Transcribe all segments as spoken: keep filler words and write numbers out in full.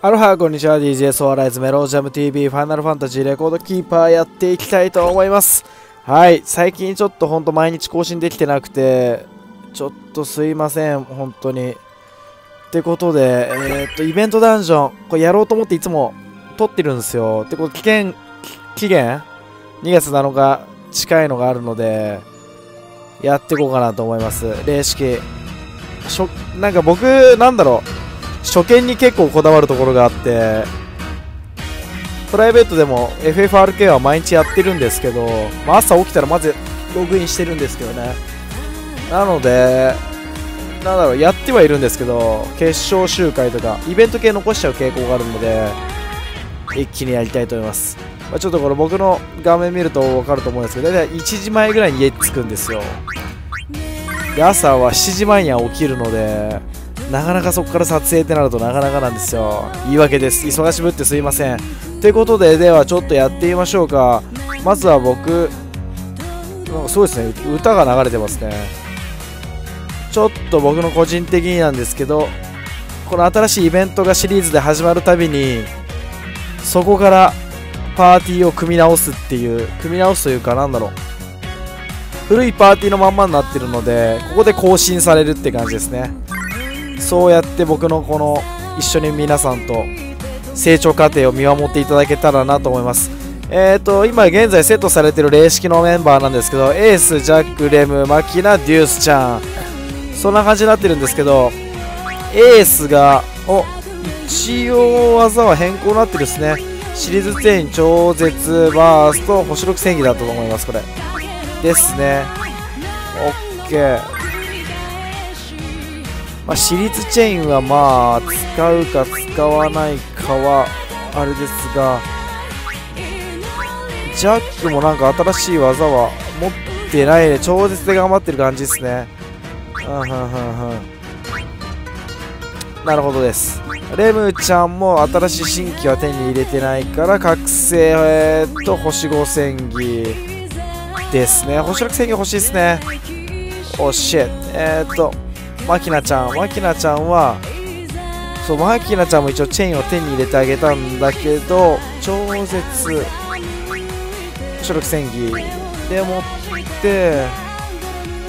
アロハ、こんにちは。 ディージェー ソアライズメロジャム ティーブイ Final Fantasy Record Keeper やっていきたいと思います。はい、最近ちょっとほんと毎日更新できてなくてちょっとすいません本当に。ってことでえー、っとイベントダンジョンこれやろうと思っていつも撮ってるんですよ。ってこと期限期限にがつなのか近いのがあるのでやっていこうかなと思います。霊式しょなんか僕なんだろう初見に結構こだわるところがあってプライベートでも エフエフアールケー は毎日やってるんですけど、まあ、朝起きたらまずログインしてるんですけどね。なのでなんだろうやってはいるんですけど決勝周回とかイベント系残しちゃう傾向があるので一気にやりたいと思います。まあ、ちょっとこれ僕の画面見ると分かると思うんですけどだいたいいちじまえぐらいに家に着くんですよ。で朝はしちじまえには起きるのでなかなかそこから撮影ってなるとなかなかなんですよ。言い訳です、忙しぶってすいません。ってことでではちょっとやってみましょうか。まずは僕なんかそうですね歌が流れてますね。ちょっと僕の個人的になんですけどこの新しいイベントがシリーズで始まるたびにそこからパーティーを組み直すっていう組み直すというかなんだろう古いパーティーのまんまになってるのでここで更新されるって感じですね。そうやって僕のこの一緒に皆さんと成長過程を見守っていただけたらなと思います。えーと今現在セットされている霊式のメンバーなんですけどエース、ジャック、レム、マキナ、デュースちゃんそんな感じになってるんですけどエースがお一応技は変更になってるですね。シリーズに超絶バースト星ろく戦技だったと思いますこれですね。 OKまあ、シリーズチェーンはまあ使うか使わないかはあれですがジャックもなんか新しい技は持ってないね。超絶で頑張ってる感じですね。うんうんうんうんなるほどです。レムちゃんも新しい新規は手に入れてないから覚醒と星ご戦技ですね。星ろく戦技欲しいですね。おっしゃえーっとマキナちゃんマキナちゃんはそうマキナちゃんも一応チェーンを手に入れてあげたんだけど超絶星ろく戦技でもって、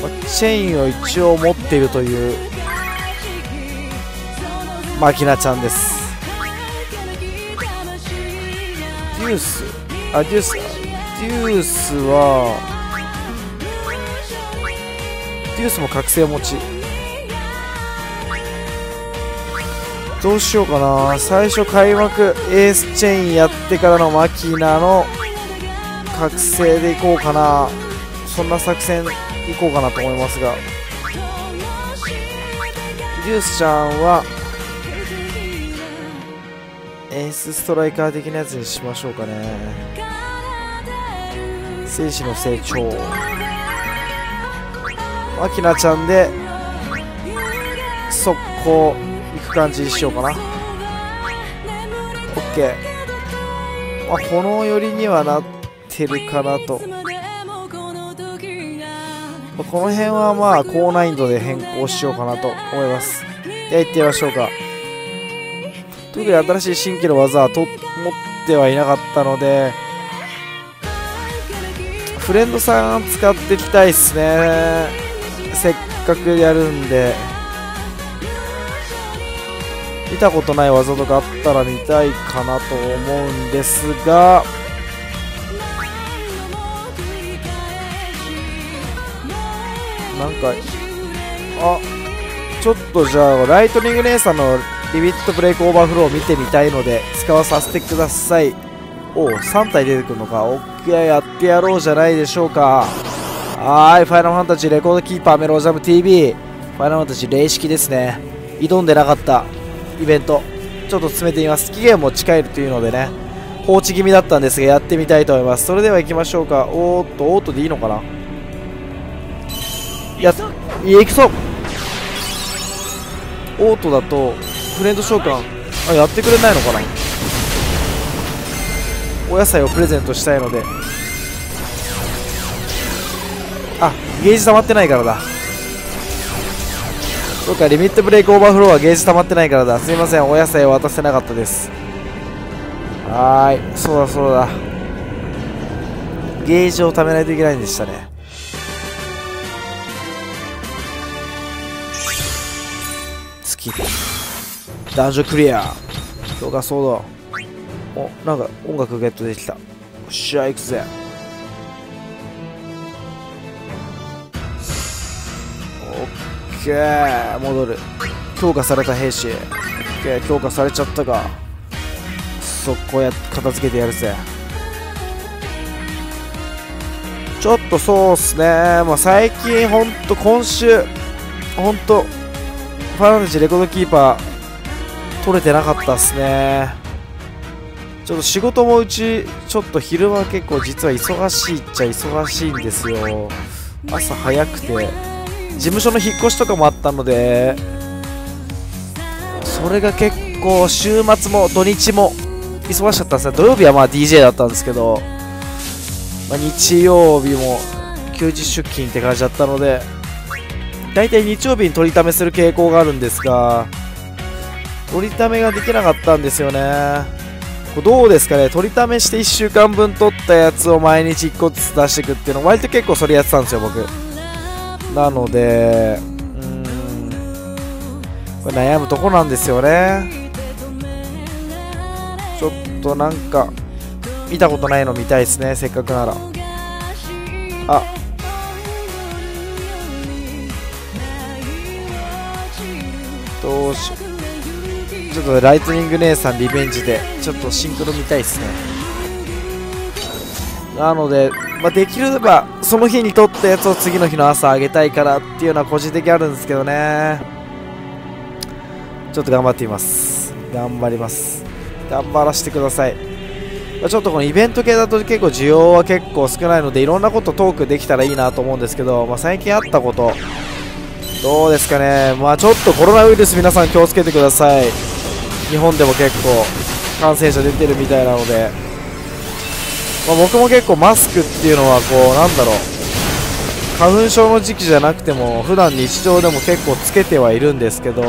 まあ、チェーンを一応持っているというマキナちゃんです。デュースあデュースデュースはデュースも覚醒持ちどうしようかな。最初開幕エースチェインやってからのマキナの覚醒でいこうかな。そんな作戦いこうかなと思いますがデュースちゃんはエースストライカー的なやつにしましょうかね。戦士の成長マキナちゃんで速攻感じにしようかな。 OK、まあ、この寄りにはなってるかなと、まあ、この辺はまあ高難易度で変更しようかなと思います。では行ってみましょうか。特に新しい新規の技はと持ってはいなかったのでフレンドさん使っていきたいですね。せっかくやるんで見たことない技とかあったら見たいかなと思うんですがなんかあちょっとじゃあライトニング姉さんのリミットブレイクオーバーフローを見てみたいので使わさせてください。おおさんたい出てくるのか。オッケーやってやろうじゃないでしょうか。はーいファイナルファンタジーレコードキーパーメロージャム ティーブイ ファイナルファンタジー霊式ですね。挑んでなかったイベントちょっと進めてみます。期限も近いというのでね放置気味だったんですがやってみたいと思います。それでは行きましょうか。おーっとおーっとでいいのかな。やっ行くぞ。おーっとだとフレンド召喚あやってくれないのかな。お野菜をプレゼントしたいのであゲージ溜まってないからだ。そうか、リミットブレイクオーバーフローはゲージ溜まってないからだ。すいません、お野菜を渡せなかったです。はーい、そうだそうだ、ゲージを貯めないといけないんでしたね。月ダンジョンクリア、強化ソード。お、なんか音楽ゲットできた。よっしゃ、行くぜ。オッケー、戻る。強化された兵士。オッケー、強化されちゃったか。そこや、片付けてやるぜ。ちょっとそうっすね、まあ、最近ほんと今週ほんとファイナルファンタジーレコードキーパー取れてなかったっすね。ちょっと仕事もうちちょっと昼間結構実は忙しいっちゃ忙しいんですよ。朝早くて事務所の引っ越しとかもあったので、それが結構週末も土日も忙しかったですね。土曜日はまあ ディージェー だったんですけど、まあ、日曜日も休日出勤って感じだったので、だいたい日曜日に取りためする傾向があるんですが、取りためができなかったんですよね。これどうですかね、取りためしていっしゅうかんぶん取ったやつを毎日いっこずつ出していくっていうの、割と結構それやってたんですよ僕。なので、うーん、これ悩むとこなんですよね。ちょっとなんか見たことないの見たいですね、せっかくなら。あ、どうしよう。ちょっとライトニング姉さんリベンジでちょっとシンクロ見たいですね。なので、まあ、できればその日に撮ったやつを次の日の朝あげたいからっていうのは個人的あるんですけどね。ちょっと頑張ってみます。頑張ります。頑張らせてください。まあ、ちょっとこのイベント系だと結構需要は結構少ないので、いろんなことトークできたらいいなと思うんですけど、まあ、最近あったことどうですかね。まあちょっとコロナウイルス皆さん気をつけてください。日本でも結構感染者出てるみたいなので、まあ、僕も結構マスクっていうのはこうなんだろう、花粉症の時期じゃなくても普段日常でも結構つけてはいるんですけど、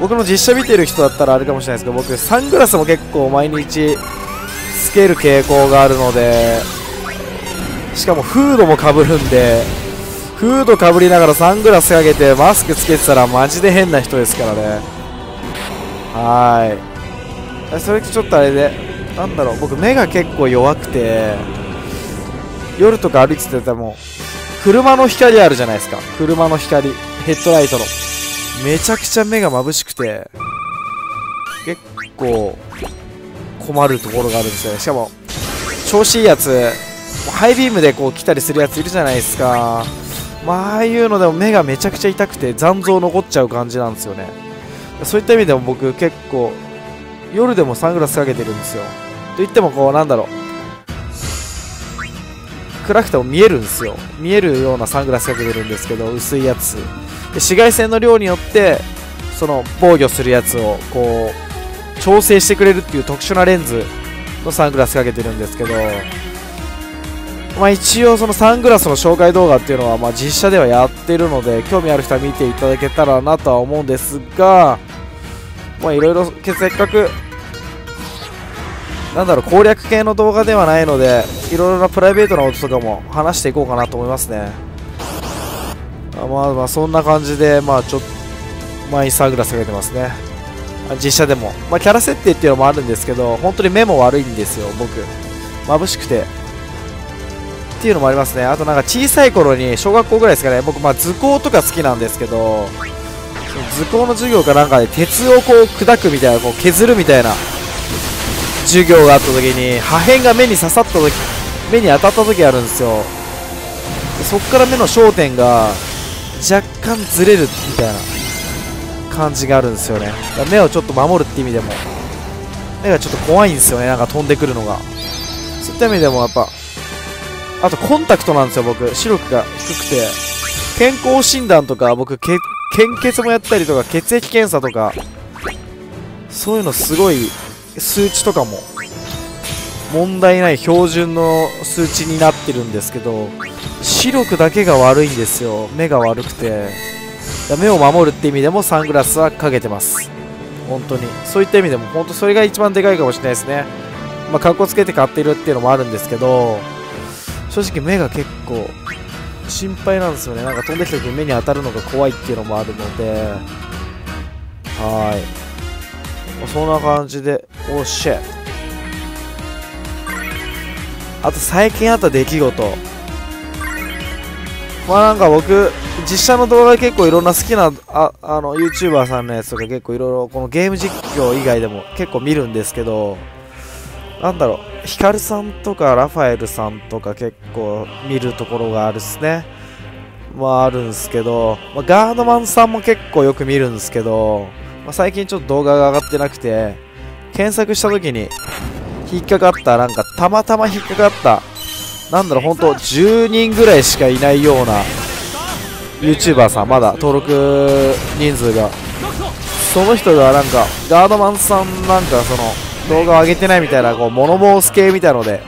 僕の実写見てる人だったらあれかもしれないですけど、僕サングラスも結構毎日つける傾向があるので、しかもフードもかぶるんで、フードかぶりながらサングラスかけてマスクつけてたらマジで変な人ですからね。はーい、それとちょっとあれでなんだろう、僕目が結構弱くて、夜とか歩いてても車の光あるじゃないですか、車の光、ヘッドライトの、めちゃくちゃ目が眩しくて結構困るところがあるんですよね。しかも調子いいやつ、ハイビームでこう来たりするやついるじゃないですか。まあ、ああいうのでも目がめちゃくちゃ痛くて残像残っちゃう感じなんですよね。そういった意味でも僕結構夜でもサングラスかけてるんですよ。といってもこうなんだろう、暗くても見えるんですよ、見えるようなサングラスかけてるんですけど、薄いやつで紫外線の量によってその防御するやつをこう調整してくれるっていう特殊なレンズのサングラスかけてるんですけど、まあ一応そのサングラスの紹介動画っていうのはまあ実写ではやってるので、興味ある人は見ていただけたらなとは思うんですが、まあいろいろせっかくなんだろう攻略系の動画ではないので、いろいろなプライベートなこととかも話していこうかなと思いますね。まあまあそんな感じで、まあちょっと前にサングラスかけてますね、実写でも。まあキャラ設定っていうのもあるんですけど、本当に目も悪いんですよ僕、眩しくてっていうのもありますね。あとなんか小さい頃に、小学校ぐらいですかね、僕まあ図工とか好きなんですけど、図工の授業かなんかで鉄をこう砕くみたいな、こう削るみたいな授業があった時に破片が目に刺さった時、目に当たった時あるんですよ。そっから目の焦点が若干ずれるみたいな感じがあるんですよね。目をちょっと守るって意味でも目がちょっと怖いんですよね、なんか飛んでくるのが。そういった意味でもやっぱ、あとコンタクトなんですよ僕、視力が低くて。健康診断とか僕け献血もやったりとか、血液検査とかそういうのすごい、数値とかも問題ない標準の数値になってるんですけど、視力だけが悪いんですよ、目が悪くて。目を守るって意味でもサングラスはかけてます。本当にそういった意味でも本当それが一番でかいかもしれないですね。まあかっこつけて買ってるっていうのもあるんですけど、正直目が結構心配なんですよね。なんか飛んできた時に目に当たるのが怖いっていうのもあるので、はい、そんな感じで。おっしゃ、あと最近あった出来事、まあなんか僕実写の動画結構いろんな好きなああの YouTuber さんのやつとか結構いろいろこのゲーム実況以外でも結構見るんですけど、なんだろう、ヒカルさんとかラファエルさんとか結構見るところがあるっすね。まああるんですけど、まあ、ガードマンさんも結構よく見るんですけど、まあ、最近ちょっと動画が上がってなくて、検索した時に引っかかった、なんかたまたま引っかかった、なんだろう、ほんとじゅうにんぐらいしかいないような YouTuber さん、まだ登録人数が、その人がなんかガードマンさんなんかその動画を上げてないみたいな、こうモノボース系みたいので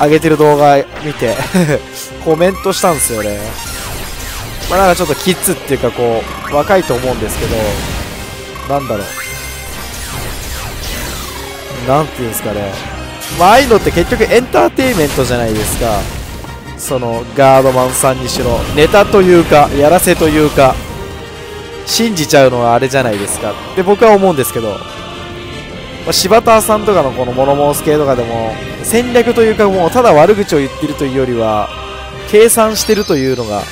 上げてる動画見てコメントしたんですよね。まあなんかちょっとキッズっていうかこう若いと思うんですけど、なんだろう、なんていうんですかね、まあああいうのって結局エンターテインメントじゃないですか。そのガードマンさんにしろネタというかやらせというか信じちゃうのはあれじゃないですかって僕は思うんですけど、まあ、柴田さんとかのこのモノモース系とかでも戦略というか、もうただ悪口を言ってるというよりは計算してるというのが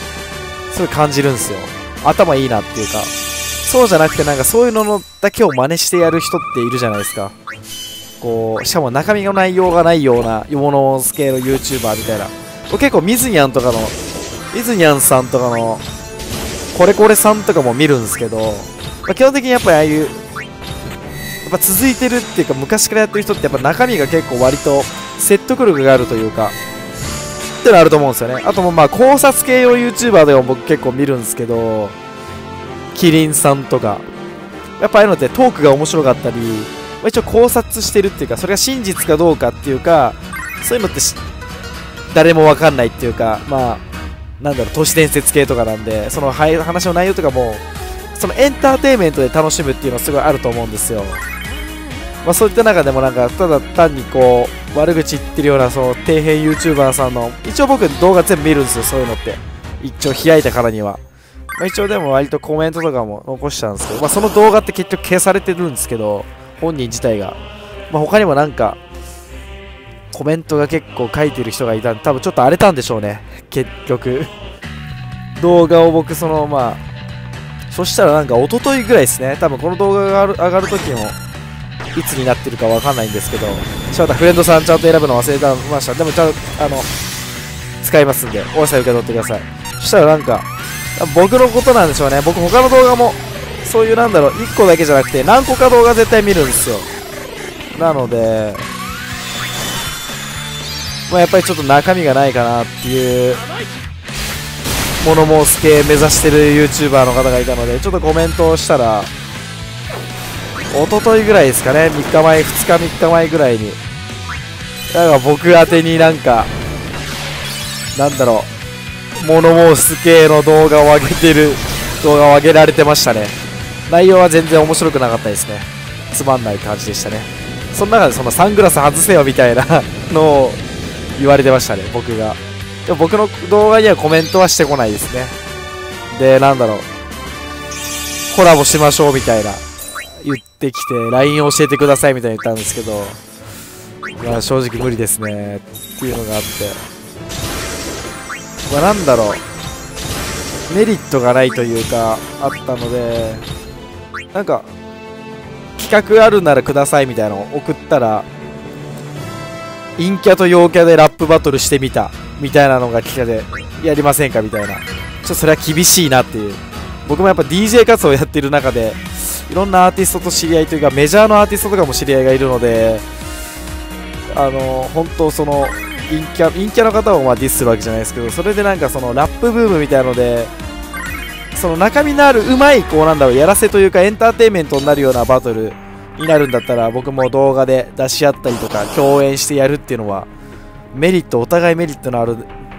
すごい感じるんですよ。頭いいなっていうか、そうじゃなくてなんかそういうのだけを真似してやる人っているじゃないですか。こうしかも中身の内容がないようなモノモース系の YouTuber みたいな、結構ミズニャンとかのミズニャンさんとかのコレコレさんとかも見るんですけど、まあ、基本的にやっぱりああいうやっぱ続いてるっていうか昔からやってる人ってやっぱ中身が結構割と説得力があるというかってのあると思うんですよね。あともまあ考察系用 YouTuber でも僕結構見るんですけど、キリンさんとかやっぱああいうのってトークが面白かったり、一応考察してるっていうか、それが真実かどうかっていうか、そういうのって誰も分かんないっていうか、まあなんだろう、都市伝説系とかなんで、その話の内容とかもそのエンターテインメントで楽しむっていうのはすごいあると思うんですよ。まあ、そういった中でもなんかただ単にこう悪口言ってるようなその底辺 YouTuber さんの、一応僕動画全部見るんですよ、そういうのって。一応開いたからには、まあ、一応でも割とコメントとかも残したんですけど、まあ、その動画って結局消されてるんですけど、本人自体が、まあ、他にもなんかコメントが結構書いてる人がいたんで、多分ちょっと荒れたんでしょうね結局動画を僕そのまあそしたらなんか一昨日ぐらいですね、多分この動画が上がる時もいつになってるかわかんないんですけど、柴田フレンドさんちゃんと選ぶの忘れてました。でもちゃんとあの使いますんでお野菜受け取ってください。そしたらなんか僕のことなんでしょうね、僕他の動画もそういうなんだろう、いっこだけじゃなくて何個か動画絶対見るんですよ。なので、まあ、やっぱりちょっと中身がないかなっていうモノモース系目指してる YouTuber の方がいたので、ちょっとコメントをしたら一昨日ぐらいですかね、みっかまえふつかみっかまえぐらいになんか僕宛てになんかなんだろう、モノモース系の動画を上げてる動画を上げられてましたね。内容は全然面白くなかったですね。つまんない感じでしたね。その中でそのサングラス外せよみたいなのを言われてましたね、僕が。でも僕の動画にはコメントはしてこないですね。で、なんだろう、コラボしましょうみたいな言ってきて、ライン を教えてくださいみたいに言ったんですけど、まあ正直無理ですねっていうのがあって、まあなんだろう、メリットがないというか、あったので、なんか企画あるならくださいみたいなのを送ったら、陰キャと陽キャでラップバトルしてみたみたいなのが来たで、やりませんかみたいな。ちょっとそれは厳しいなっていう。僕もやっぱ ディージェー 活動をやってる中でいろんなアーティストと知り合いというか、メジャーのアーティストとかも知り合いがいるので、あの本当その陰キャ陰キャの方をまあディスするわけじゃないですけど、それでなんかそのラップブームみたいなので、その中身のあるうまいこうなんだろう、やらせというかエンターテインメントになるようなバトルになるんだったら、僕も動画で出し合ったりとか共演してやるっていうのはメリット、お互いメリットのある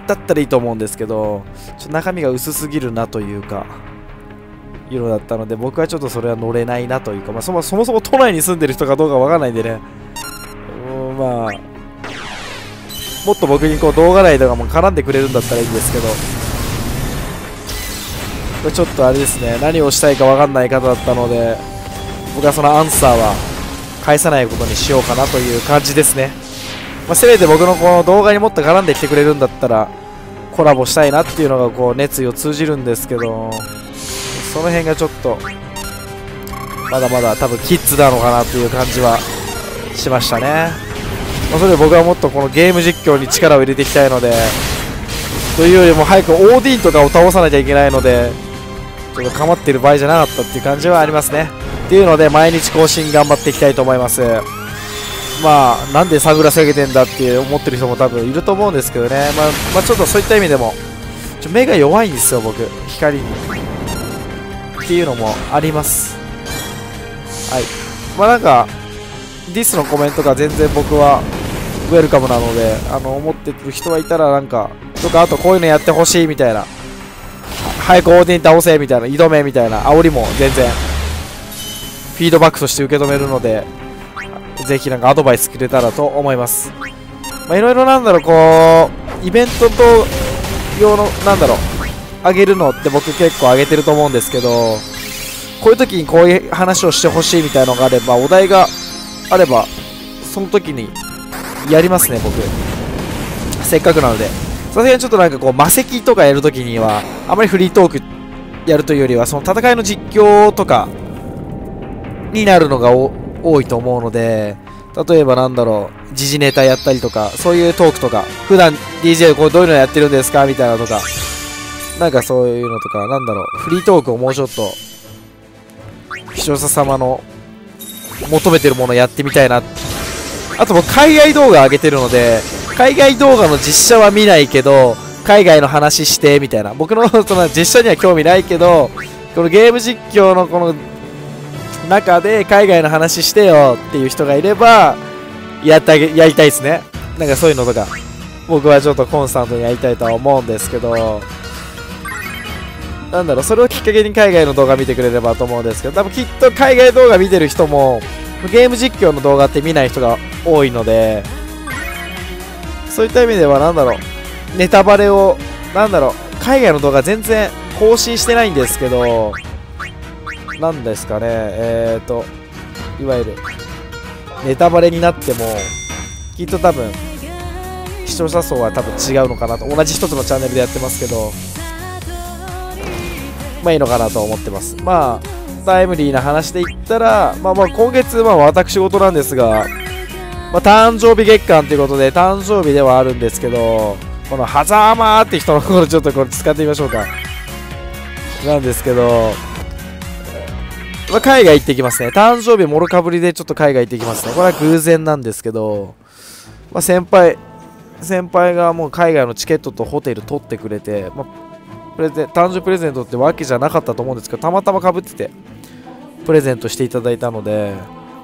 だったらいいと思うんですけど、ちょっと中身が薄すぎるなというか色だったので、僕はちょっとそれは乗れないなというか、まあ、そもそもそも都内に住んでる人かどうかわからないんでね、まあもっと僕にこう動画内とかも絡んでくれるんだったらいいんですけど、これちょっとあれですね、何をしたいかわかんない方だったので、僕はそのアンサーは返さないことにしようかなという感じですね。まあ、せめて僕のこの動画にもっと絡んできてくれるんだったらコラボしたいなっていうのがこう熱意を通じるんですけど、その辺がちょっとまだまだ多分キッズなのかなっていう感じはしましたね。まあ、それで僕はもっとこのゲーム実況に力を入れていきたいので、というよりも早くオーディンとかを倒さなきゃいけないので、ちょっと構っている場合じゃなかったっていう感じはありますね。っていうので毎日更新頑張っていきたいと思います。まあなんでサングラス上げてんだって思ってる人も多分いると思うんですけどね、まあ、まあちょっとそういった意味でもちょ目が弱いんですよ僕、光にっていうのもあります。はい、まあなんかディスのコメントが全然僕はウェルカムなので、あの思ってる人はいたらなんかとか、あとこういうのやってほしいみたいな、早くオーディン倒せみたいな、挑めみたいな煽りも全然フィードバックとして受け止めるので、ぜひなんかアドバイスくれたらと思います。まあ、いろいろなんだろう、こうイベントと用のなんだろうあげるのって僕結構あげてると思うんですけど、こういう時にこういう話をしてほしいみたいなのがあれば、お題があればその時にやりますね僕、せっかくなので。さすがにちょっとなんかこう魔石とかやるときにはあまりフリートークやるというよりは、その戦いの実況とかになるのがお多いと思うので、例えばなんだろう時事ネタやったりとか、そういうトークとか、普段 ディージェー こうどういうのやってるんですかみたいなとか、なんかそういうのとか、なんだろうフリートークをもうちょっと視聴者様の求めてるものをやってみたいな。あともう海外動画上げてるので、海外動画の実写は見ないけど海外の話してみたいな、僕のその実写には興味ないけど、このゲーム実況のこの中で海外の話してよっていう人がいればやってあげやりたいですね。なんかそういうのとか僕はちょっとコンスタントにやりたいとは思うんですけど、なんだろうそれをきっかけに海外の動画見てくれればと思うんですけど、多分きっと海外動画見てる人もゲーム実況の動画って見ない人が多いので、そういった意味ではなんだろうネタバレをなんだろう海外の動画全然更新してないんですけど、なんですかね、えーといわゆるネタバレになってもきっと多分視聴者層は多分違うのかなと、同じ一つのチャンネルでやってますけど、まあいいのかなと思ってます。まあタイムリーな話で言ったら、まあ、まあ今月は私事なんですが、まあ、誕生日月間ということで誕生日ではあるんですけど、このハザーマーって人のことちょっとこれ使ってみましょうか。なんですけど、まあ、海外行ってきますね。誕生日もろかぶりでちょっと海外行ってきますね。これは偶然なんですけど、まあ、先輩先輩がもう海外のチケットとホテル取ってくれて、まあ、プレゼン誕生日プレゼントってわけじゃなかったと思うんですけど、たまたまかぶっててプレゼントしていただいたので、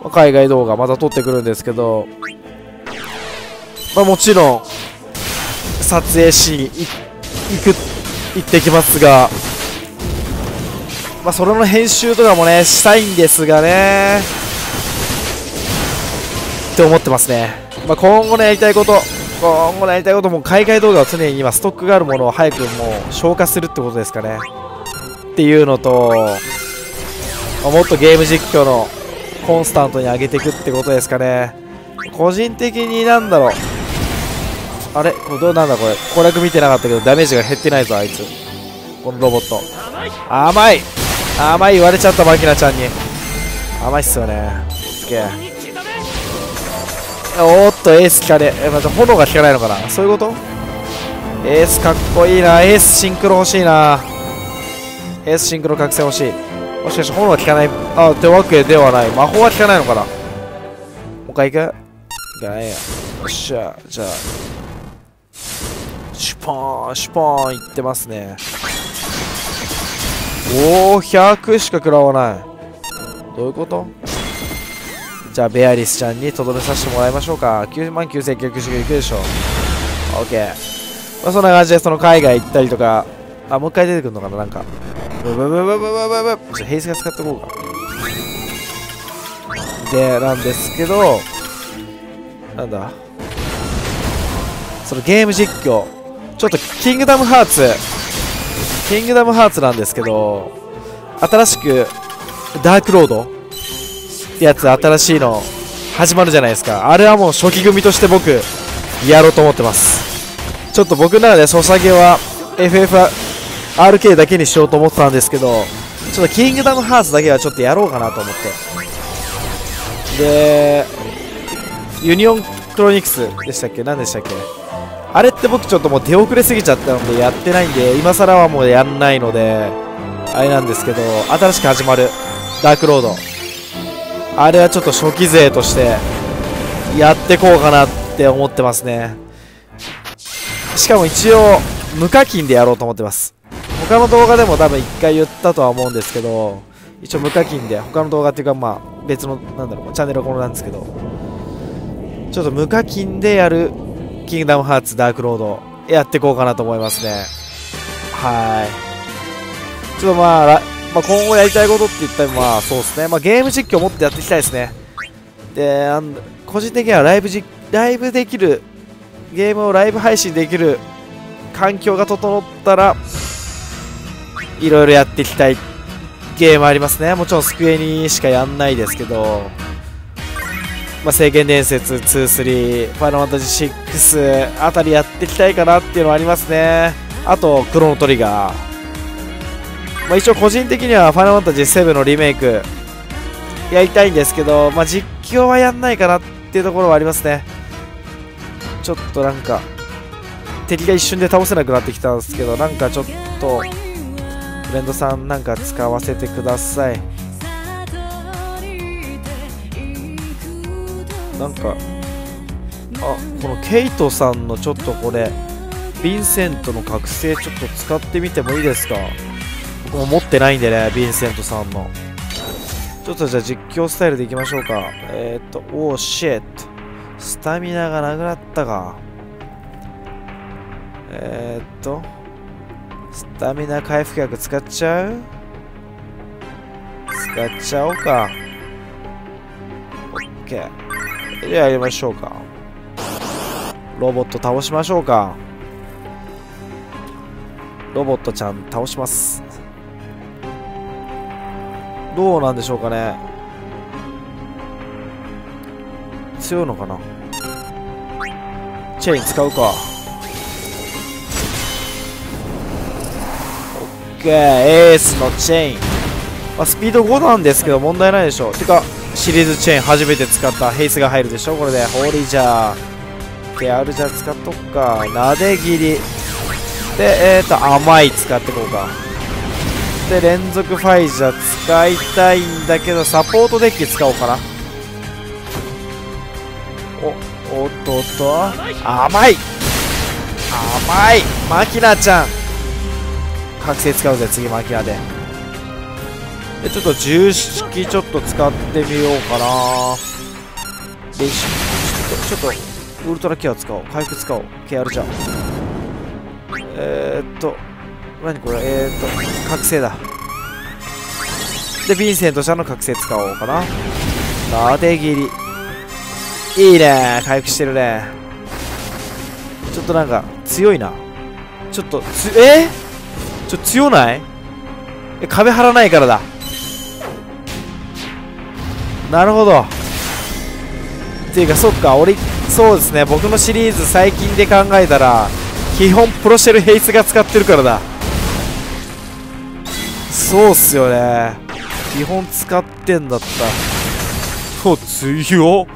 まあ、海外動画また撮ってくるんですけど、まあ、もちろん撮影しに行く行ってきますが、まあそれの編集とかもねしたいんですがねって思ってますね。まあ、今後のやりたいこと今後のやりたいことも海外動画を常に今ストックがあるものを早くもう消化するってことですかねっていうのと、まあ、もっとゲーム実況のコンスタントに上げていくってことですかね。個人的になんだろうあれこれどうなんだこれ攻略見てなかったけどダメージが減ってないぞあいつ、このロボット甘い甘い言われちゃったマキナちゃんに甘いっすよね。すげえおーっとエース効かねえ、また炎が効かないのかな、そういうこと。エースかっこいいな、エースシンクロ欲しいな、エースシンクロ覚醒欲しい。もしかして炎が効かないあってわけではない、魔法は効かないのかな。もう一回行くいかないや、よっしゃじゃあシュポーンシュポーンいってますね。おおひゃくしか食らわない、どういうこと。じゃあベアリスちゃんにとどめさせてもらいましょうか。きゅうまんきゅうせんきゅうひゃくきゅうじゅうきゅうでしょ。 OK、まあ、そんな感じで、その海外行ったりとか、あ、もう一回出てくるのかな、なんか。ブブブブブブブブブ。じゃあ、ヘイスが使ってこうか。で、なんですけど、なんだ。そのゲーム実況。ちょっと、キングダムハーツ。キングダムハーツなんですけど、新しく、ダークロードやつ、新しいの、始まるじゃないですか。あれはもう初期組として僕、やろうと思ってます。ちょっと僕の中で、ソサゲは、エフエフアールケー だけにしようと思ってたんですけど、ちょっとキングダムハーツだけはちょっとやろうかなと思って。で、ユニオンクロニクスでしたっけ、何でしたっけ、あれって僕ちょっともう手遅れすぎちゃったのでやってないんで、今更はもうやんないので、あれなんですけど、新しく始まるダークロード。あれはちょっと初期勢としてやってこうかなって思ってますね。しかも一応、無課金でやろうと思ってます。他の動画でも多分一回言ったとは思うんですけど、一応無課金で、他の動画っていうかまあ別の、なんだろう、チャンネルはこのなんですけど、ちょっと無課金でやるキングダムハーツダークロードやっていこうかなと思いますね。はーい。ちょっとまあ、まあ、今後やりたいことって言ったらまあそうですね。まあゲーム実況もっとやっていきたいですね。で、あの個人的にはライブじ、ライブできる、ゲームをライブ配信できる環境が整ったら、いろいろやっていきたいゲームありますね。もちろんスクエニしかやんないですけど、まあ、聖剣伝説に、さん、ファイナルファンタジーろくあたりやっていきたいかなっていうのはありますね。あと、クロノトリガー。まあ、一応個人的にはファイナルファンタジーななのリメイクやりたいんですけど、まあ、実況はやんないかなっていうところはありますね。ちょっとなんか、敵が一瞬で倒せなくなってきたんですけど、なんかちょっと、フレンドさんなんか使わせてください。なんか、あ、このケイトさんのちょっとこれヴィンセントの覚醒ちょっと使ってみてもいいですか。僕も持ってないんでね、ヴィンセントさんのちょっとじゃあ実況スタイルでいきましょうか。えー、っとおーシェット、スタミナがなくなったか。えー、っとスタミナ回復薬使っちゃう使っちゃおうか。オッケー、ではやりましょうか。ロボット倒しましょうか。ロボットちゃん倒します。どうなんでしょうかね、強いのかな。チェイン使うか。オッケー、エースのチェイン、まあ、スピードごなんですけど問題ないでしょう。てかシリーズチェーン初めて使ったヘイスが入るでしょこれで。ホーリージャーでアルジャー使っとくか。撫で切りでえっと甘い使ってこうか。で連続ファイジャー使いたいんだけど、サポートデッキ使おうかな。おおっとっと、甘い甘いマキナちゃん覚醒使うぜ次マキナで。ちょっと重式ちょっと使ってみようかな。でちょっとちょっとウルトラケア使おう、回復使おう、ケアルじゃん。えー、っと何これ、えー、っと覚醒だ。でヴィンセントちゃんの覚醒使おうかな。なで切りいいね、回復してるね。ちょっとなんか強いな、ちょっとつえー、ちょっと強ない、え壁張らないからだ。なるほど。っていうかそっか、俺そうですね、僕のシリーズ最近で考えたら基本プロシェルヘイスが使ってるからだ。そうっすよね、基本使ってんだった。そう強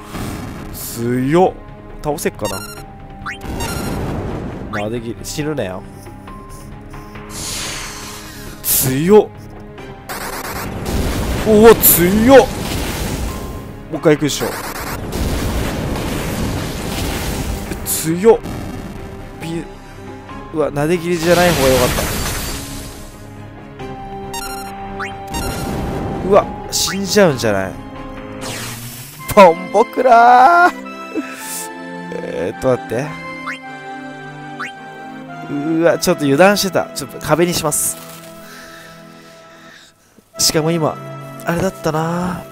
強倒せっかな。まあできる、死ぬなよ強。おお強っ、もう一回行くでしょ。強っ、ビうわ、なで切りじゃない方がよかった。うわ、死んじゃうんじゃない、ボンボクラー。えーっと、待って。うわ、ちょっと油断してた。ちょっと壁にします。しかも今あれだったな、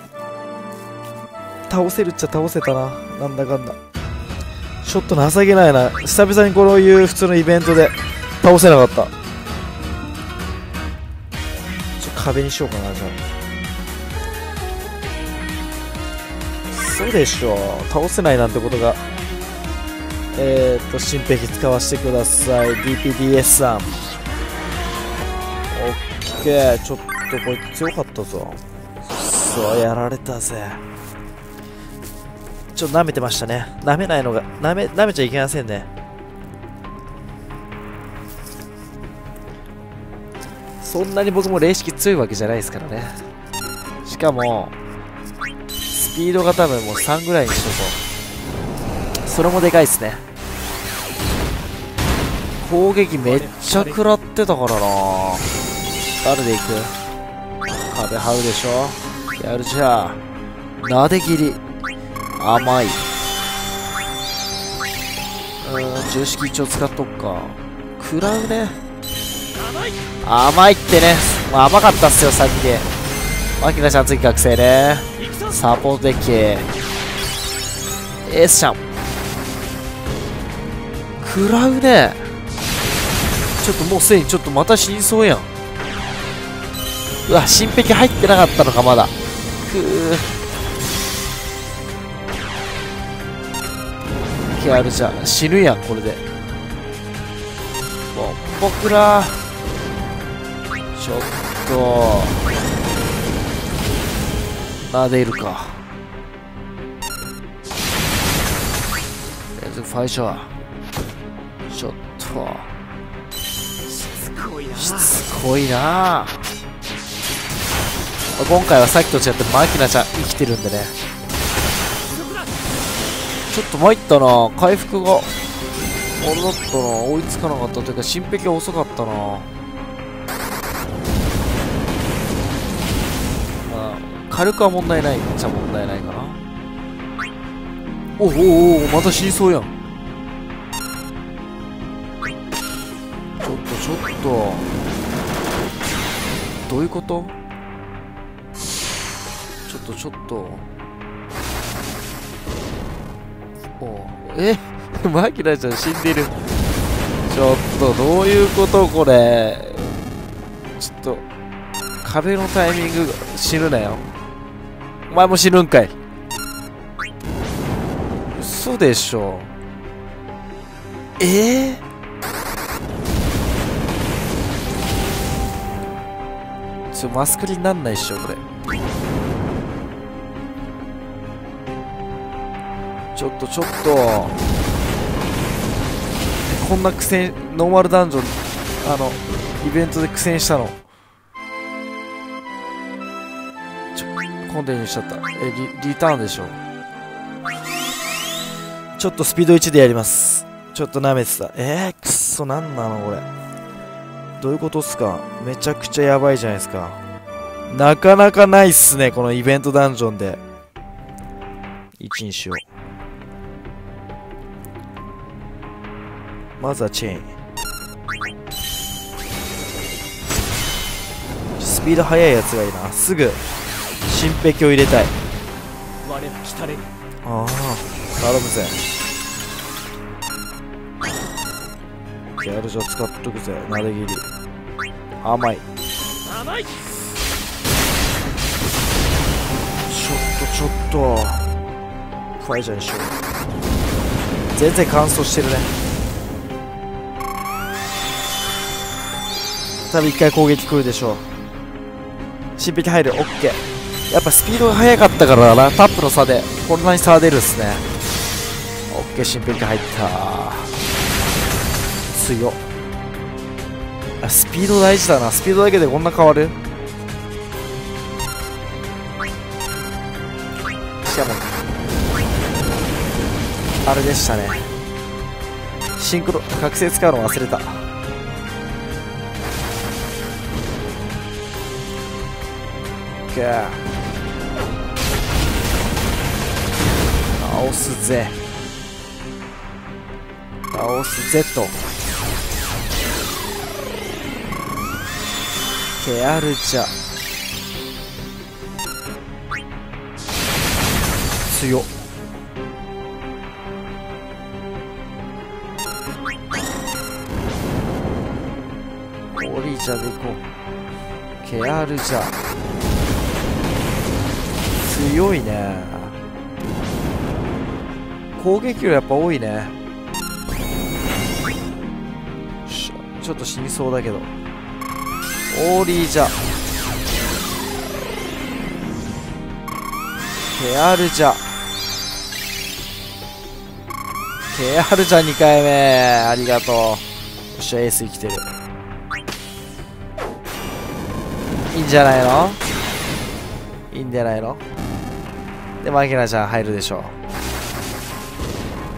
倒せるっちゃ倒せたな。なんだかんだちょっと情けないな。久々にこういう普通のイベントで倒せなかった。ちょっと壁にしようかな。じゃあそうでしょう、倒せないなんてことが。えー、っと新兵器使わせてください ディーピーディーエス さん。 OK、 ちょっとこいつ強かったぞ。そうやられたぜ。ちょっと舐めてましたね。舐めないのが、舐め、舐めちゃいけませんね。そんなに僕も霊識強いわけじゃないですからね。しかもスピードが多分もうさんぐらいにしとこう。それもでかいっすね。攻撃めっちゃ食らってたからな。誰でいく？壁はうでしょ。やるじゃあなで切り甘い。うーん、重式一応使っとくか。食らうね。甘いってね、まあ、甘かったっすよさっき。マキナちゃん次覚醒ね。サポートデッキエースちゃん食らうね。ちょっともうすでにちょっとまた死にそうやん。うわ、新壁入ってなかったのかまだ。くーあるじゃん。死ぬやんこれで。ボッポクラちょっと撫でるか。連続ファイショーちょっとしつこいな、しつこいな。今回はさっきと違ってマキナちゃん生きてるんでね。ちょっと参ったな、回復があれだったな、追いつかなかったというか新壁が遅かったな。まあ軽くは問題ないじゃ問題ないかな。おおおお、また死にそうやん。ちょっとちょっとどういうこと。ちょっとちょっとおえマキナちゃん死んでる。ちょっとどういうことこれ。ちょっと壁のタイミング死ぬなよ。お前も死ぬんかい。嘘でしょ。えー、ちょマスクリになんないっしょこれ。ちょっとちょっとこんな苦戦、ノーマルダンジョンあのイベントで苦戦したのちょコンティニューしちゃった。え リ, リターンでしょ。ちょっとスピードいちでやります。ちょっと舐めてた。えー、くっそなんなのこれ。どういうことっすか。めちゃくちゃやばいじゃないですか。なかなかないっすねこのイベントダンジョンで。いちにしよう。まずはチェーン。スピード速いやつがいいな。すぐ新壁を入れたい。ああ頼むぜ。じゃあやるじゃ使っとくぜ。なで切り甘い。甘いちょっとちょっとファイジャーにしよう。全然乾燥してるね。多分一回攻撃来るでしょう。新壁入る。オッケー。やっぱスピードが速かったからだな。タップの差でこんなに差が出るっすね。オッケー、新壁入った。強っ。あ、スピード大事だな。スピードだけでこんな変わる。しかもあれでしたね、シンクロ覚醒使うの忘れた。倒すぜ倒すぜと。ケアルジャ強っ。オリジャでいこう。ケアルジャ強いね。攻撃量やっぱ多いね。ちょっと死にそうだけど。オーリージャケアルジャケアルジャにかいめありがとう。よっしゃエース生きてる。いいんじゃないの、いいんじゃないの。でもアキラちゃん入るでしょ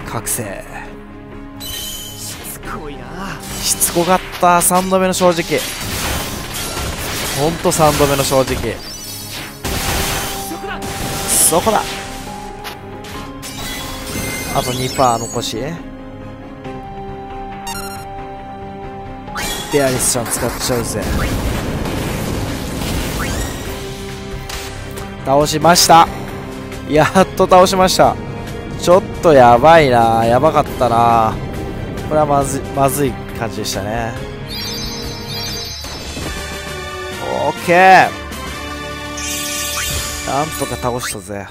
う。覚醒しつこいな。しつこかったさんどめの正直。ほんとさんどめの正直。そこだ。あと にパーセント 残しベアリスちゃん使っちゃうぜ。倒しました。やっと倒しました。ちょっとやばいな、やばかったな。これはまずい、まずい感じでしたね。オッケー、なんとか倒したぜ。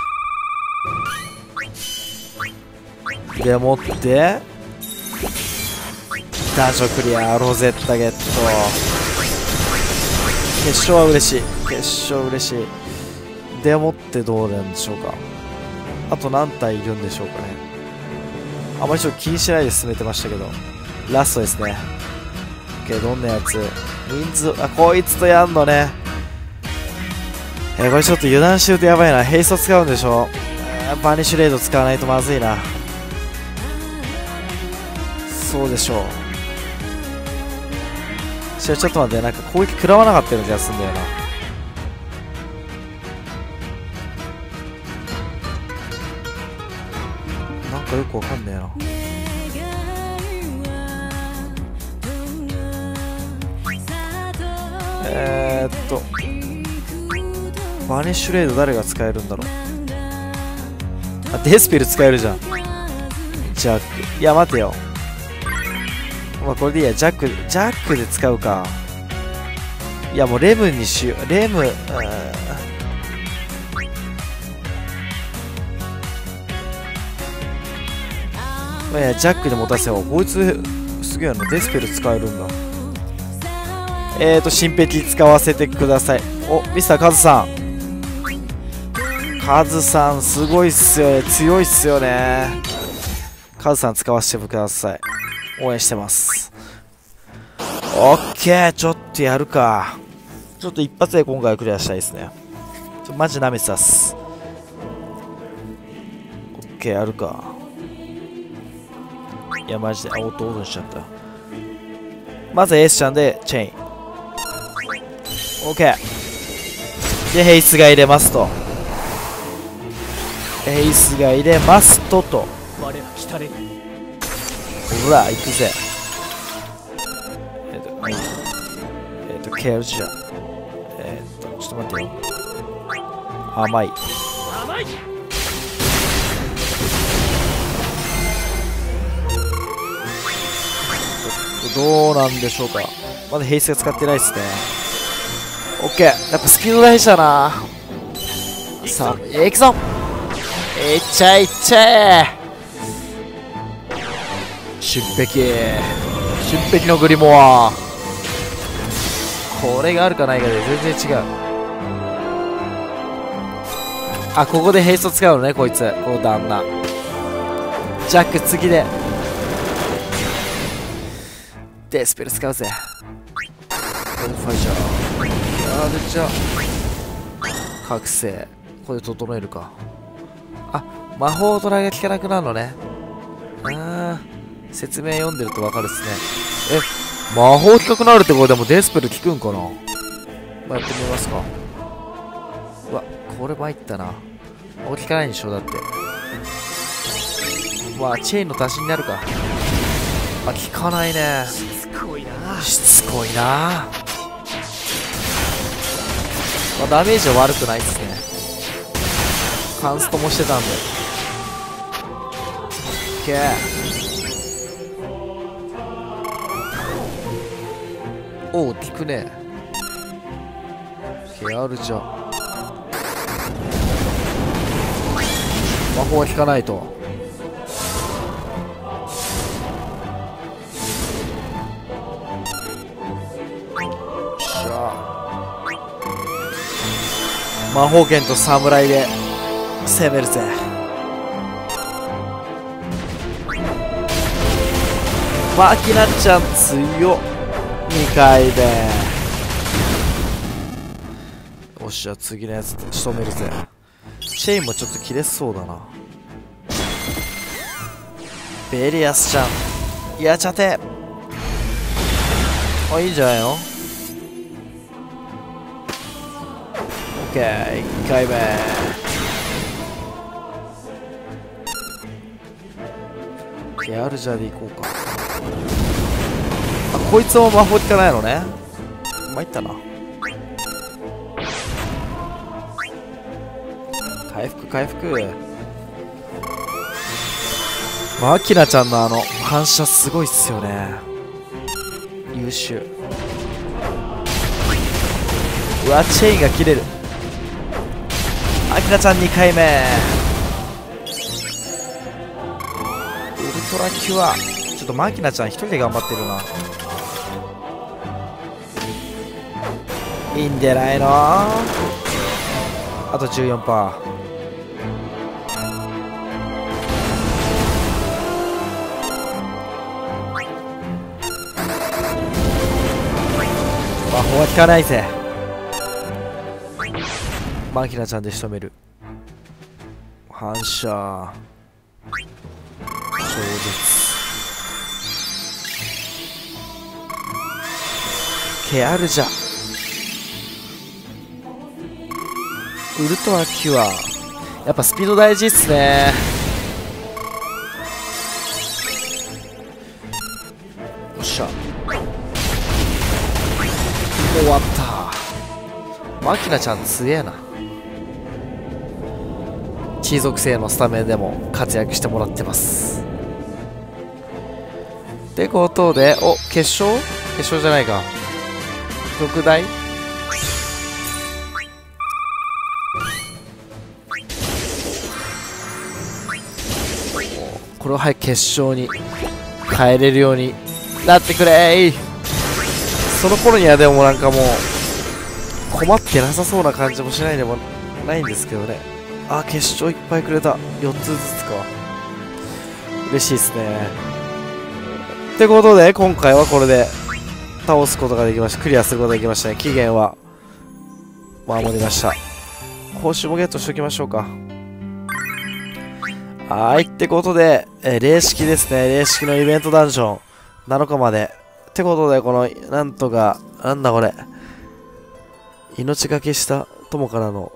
でもってダンジョンクリア、ロゼッタゲット。決勝は嬉しい、決勝嬉しい。でもってどうなんでしょうか。あと何体いるんでしょうかね。あまりちょっと気にしないで進めてましたけど、ラストですね。オッケー、どんなやつ人数、あ、こいつとやんのね。えー、これちょっと油断してるとやばいな。ヘイスト使うんでしょ、えー、バニッシュレード使わないとまずいな。そうでしょう。しかしちょっと待って、なんか攻撃食らわなかったような気がするんだよな。なんかよくわかんねえな。えーっとバニッシュレード誰が使えるんだろう。あ、デスペル使えるじゃん。ジャック、いや待てよ、まあ、これでいいや。ジャック、ジャックで使うか。いやもうレムにしよう。レム、うん、いやジャックで持たせよう。こいつすげえな、デスペル使えるんだ。えーと、新壁使わせてください。お、ミスターカズさん。カズさん、すごいっすよね。強いっすよね。カズさん使わせてください。応援してます。オッケー、ちょっとやるか。ちょっと一発で今回クリアしたいですね。ちょ、マジなめてたっす。オッケー、やるか。いや、マジで、あ、オートオートにしちゃった。まずエースちゃんでチェイン。OK でヘイスが入れますと、ヘイスが入れますととほら行くぜ。えっ、ー、とえっ、ー、とケアルジャー、えっ、ー、とちょっと待ってよ、甘い甘い。どうなんでしょうか。まだヘイスが使ってないですね。オッケー、やっぱスキル大事だな。さあいくぞ、いっちゃいっちゃえ。出壁、出壁のグリモア、これがあるかないかで全然違う。あ、ここでヘイスト使うのね、こいつ、この旦那。ジャック次でデスペル使うぜ。ファイジャー、あれじゃ覚醒、これで整えるか。あ、魔法ドラが効かなくなるのね。あー、説明読んでると分かるっすね。え、魔法効かなくなるってことでもデスペル効くんかな。まあ、やってみますか。うわ、これ参ったな。効かないんでしょだって。まあ、チェーンの足しになるか。あ、効かないね。しつこいな、しつこいな。まあ、ダメージは悪くないですね。カンストもしてたんで。オッケー。おお、効くね。ケアルジャ。魔法は効かないと。魔法剣と侍で攻めるぜ。マキナちゃん強っ。にかいめ。よっしゃ、次のやつで仕留めるぜ。シェインもちょっと切れそうだな。ベリアスちゃんやっちゃって。あ、いいんじゃないの。オッケー、いっかいめ。ケアルジャでいこうか。あ、こいつも魔法効かないのね。参ったな。回復回復。まあアキラちゃんのあの反射すごいっすよね。優秀。うわ、チェインが切れる。アキラちゃんにかいめ。ウルトラキュア。ちょっとマキナちゃん一人で頑張ってるな。いいんじゃないの。あと じゅうよんパーセント。 魔法は効かないぜ。マキナちゃんで仕留める。反射超絶。ケアルジャ、ウルトラキュア。やっぱスピード大事っすね。よっしゃ、終わった。マキナちゃん強えな。地属性のスタメンでも活躍してもらってます。ってことで、お、決勝決勝じゃないか、特大。これを早く決勝に変えれるようになってくれー。その頃にはでもなんかもう困ってなさそうな感じもしないでもないんですけどね。あ、決勝いっぱいくれた。よっつずつか。嬉しいですね。ってことで、今回はこれで倒すことができました。クリアすることができましたね。期限は守りました。報酬もゲットしておきましょうか。はい。ってことで、え、霊式ですね。霊式のイベントダンジョン。なのかまで。ってことで、この、なんとか、なんだこれ。命がけした友からの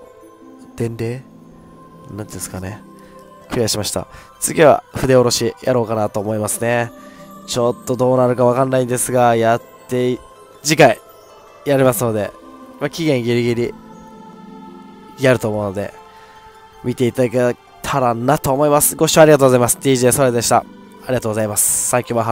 伝令なんですかね。クリアしました。次は筆下ろしやろうかなと思いますね。ちょっとどうなるかわかんないんですが、やって、次回やりますので、まあ、期限ギリギリやると思うので、見ていただけたらなと思います。ご視聴ありがとうございます。ディージェーソアライズでした。ありがとうございます。最近はハロー。